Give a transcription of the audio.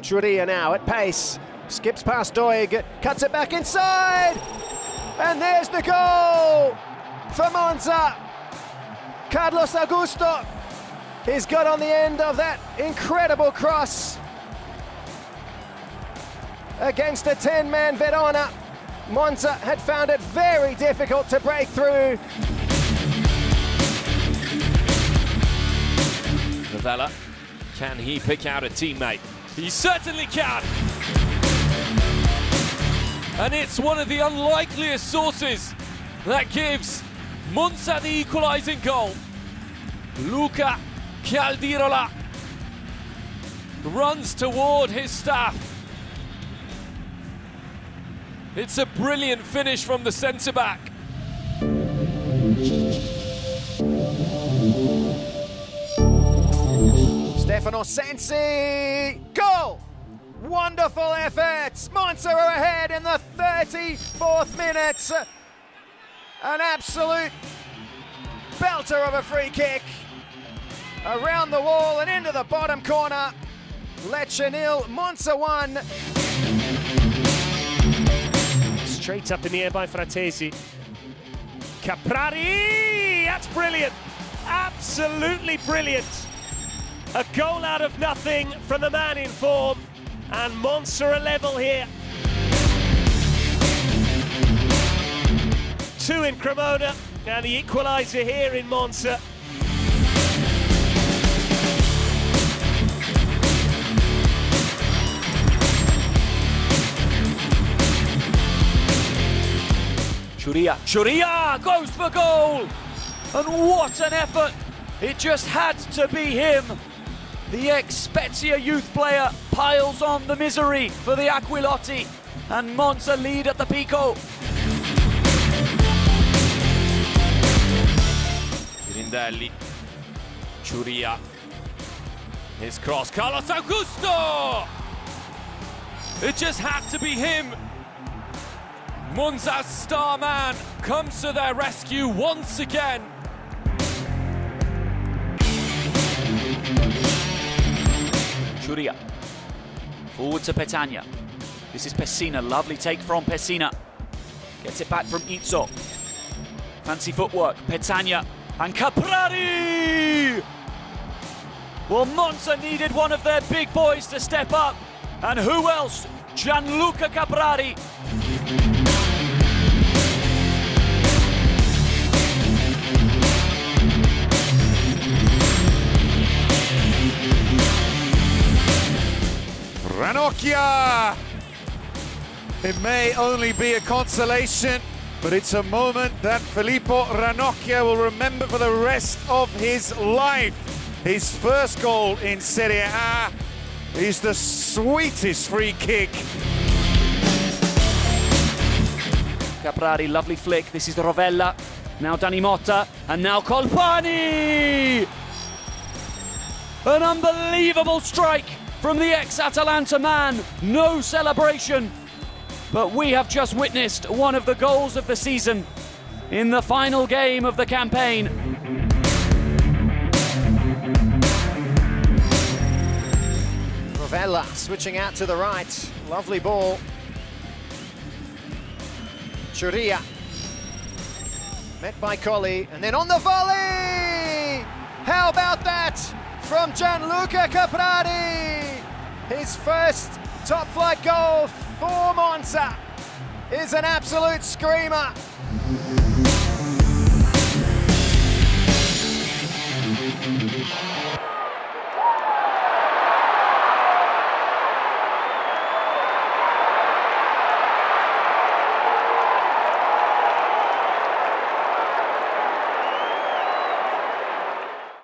Ciurria now at pace, skips past Doig, cuts it back inside, and there's the goal for Monza. Carlos Augusto, he's got on the end of that incredible cross against a 10-man Verona. Monza had found it very difficult to break through. Rovella, can he pick out a teammate? He certainly can! And it's one of the unlikeliest sources that gives Monza the equalising goal. Luca Caldirola runs toward his staff. It's a brilliant finish from the centre-back. Stefano Sensi, goal! Wonderful effort! Monza are ahead in the 34th minute. An absolute belter of a free kick. Around the wall and into the bottom corner. Lecce nil, Monza 1. Straight up in the air by Frattesi. Caprari! That's brilliant! Absolutely brilliant! A goal out of nothing from the man in form, and Monza are level here. Two in Cremona, and the equaliser here in Monza. Ciurria goes for goal, and what an effort! It just had to be him. The ex-Spezia youth player piles on the misery for the Aquilotti, and Monza lead at the Pico. Grindelli, Ciurria, his cross, Carlos Augusto! It just had to be him. Monza's star man comes to their rescue once again. Ciurria, forward to Petagna. This is Pessina, lovely take from Pessina. Gets it back from Izzo. Fancy footwork, Petagna and Caprari! Well, Monza needed one of their big boys to step up. And who else? Gianluca Caprari. Ranocchia! It may only be a consolation, but it's a moment that Filippo Ranocchia will remember for the rest of his life. His first goal in Serie A is the sweetest free kick. Caprari, lovely flick. This is Rovella. Now Dani Mota, and now Colpani! An unbelievable strike from the ex-Atalanta man. No celebration, but we have just witnessed one of the goals of the season in the final game of the campaign. Rovella switching out to the right, lovely ball. Ciurria, met by Colli, and then on the volley! How about that from Gianluca Caprari? His first top-flight goal for Monza is an absolute screamer.